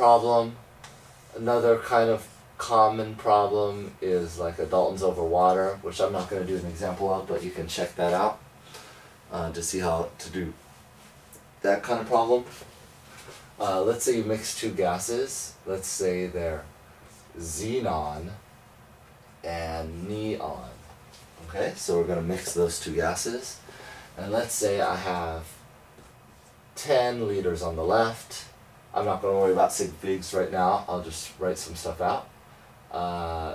problem. Another kind of common problem is like a Dalton's over water, which I'm not going to do an example of, but you can check that out to see how to do that kind of problem. Let's say you mix two gases. Let's say they're xenon and neon. Okay, so we're going to mix those two gases. And let's say I have 10 liters on the left. I'm not going to worry about sig figs right now. I'll just write some stuff out.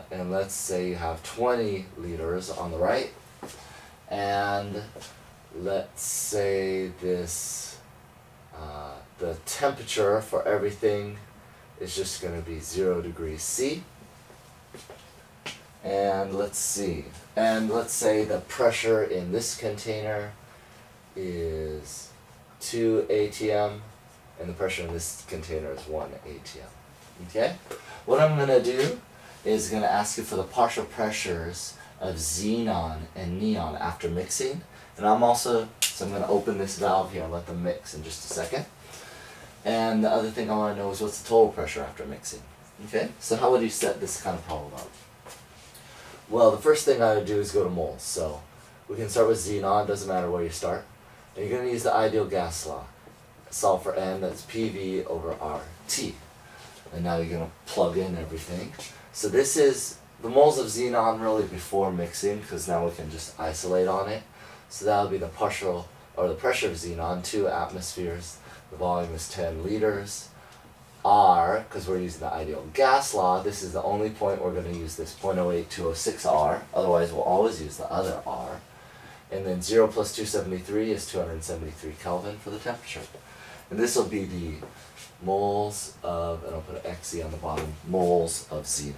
And let's say you have 20 liters on the right. And let's say this, the temperature for everything is just going to be 0 degrees C. And let's see. And let's say the pressure in this container is 2 atm. And the pressure in this container is 1 atm. Okay? What I'm going to do is going to ask you for the partial pressures of xenon and neon after mixing. And I'm also, so I'm going to open this valve here and let them mix in just a second. And the other thing I want to know is what's the total pressure after mixing. Okay? So how would you set this kind of problem up? Well, the first thing I would do is go to moles. So we can start with xenon, doesn't matter where you start. And you're going to use the ideal gas law. Solve for n, that's PV over RT. And now you're going to plug in everything. So this is the moles of xenon really before mixing, because now we can just isolate on it. So that will be the partial, or the pressure of xenon, 2 atmospheres. The volume is 10 liters. R, because we're using the ideal gas law, this is the only point we're going to use this 0.08206 R. Otherwise, we'll always use the other R. And then 0 plus 273 is 273 Kelvin for the temperature. And this will be the moles of, and I'll put an XE on the bottom, moles of xenon.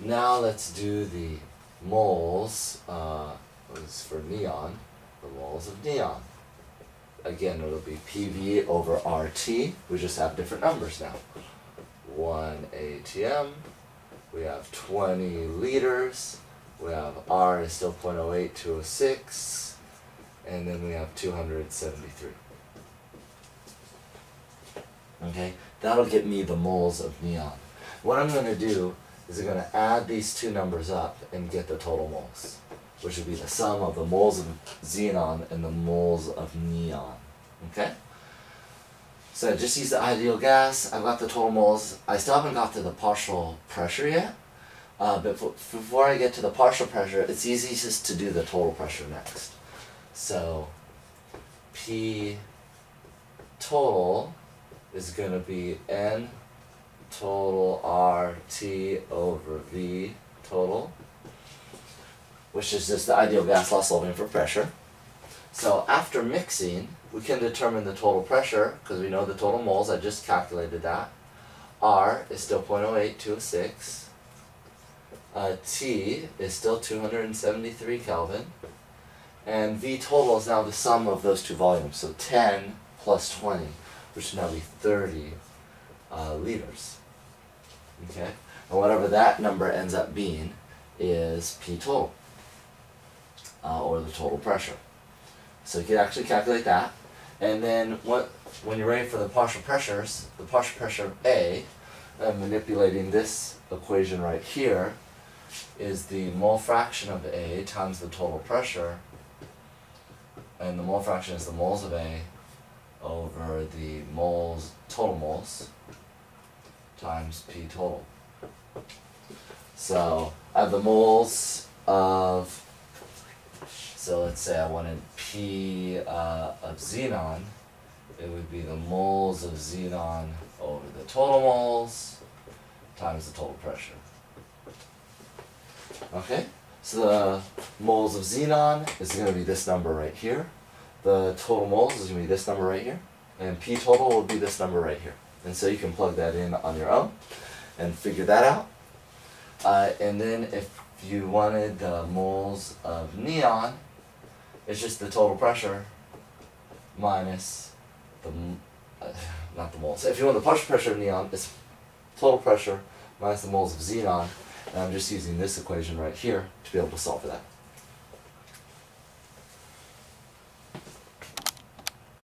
Now let's do the moles, for neon, the moles of neon. Again, it'll be PV over RT. We just have different numbers now. 1 atm, we have 20 liters, we have R is still 0.08206, and then we have 273. Okay, that'll get me the moles of neon. What I'm going to do is I'm going to add these two numbers up and get the total moles, which would be the sum of the moles of xenon and the moles of neon. Okay? So I just use the ideal gas, I've got the total moles. I still haven't got to the partial pressure yet, but before I get to the partial pressure, it's easiest to do the total pressure next. So P total is going to be N total RT over V total, which is just the ideal gas law solving for pressure. So after mixing, we can determine the total pressure, because we know the total moles, I just calculated that. R is still 0.08206, T is still 273 Kelvin, and V total is now the sum of those two volumes, so 10 plus 20. Which would now be 30 liters. Okay? And whatever that number ends up being is P total, or the total pressure. So you can actually calculate that. And then when you're ready for the partial pressures, the partial pressure of A, I'm manipulating this equation right here, is the mole fraction of A times the total pressure. And the mole fraction is the moles of A over the moles, total moles, times P total. So I have the moles of, so let's say I wanted P of xenon, it would be the moles of xenon over the total moles times the total pressure. Okay, so the moles of xenon is going to be this number right here. The total moles is going to be this number right here, and P total will be this number right here. And so you can plug that in on your own and figure that out. And then if you wanted the moles of neon, it's just the total pressure minus the, not the moles. If you want the partial pressure of neon, it's total pressure minus the moles of xenon. And I'm just using this equation right here to be able to solve for that.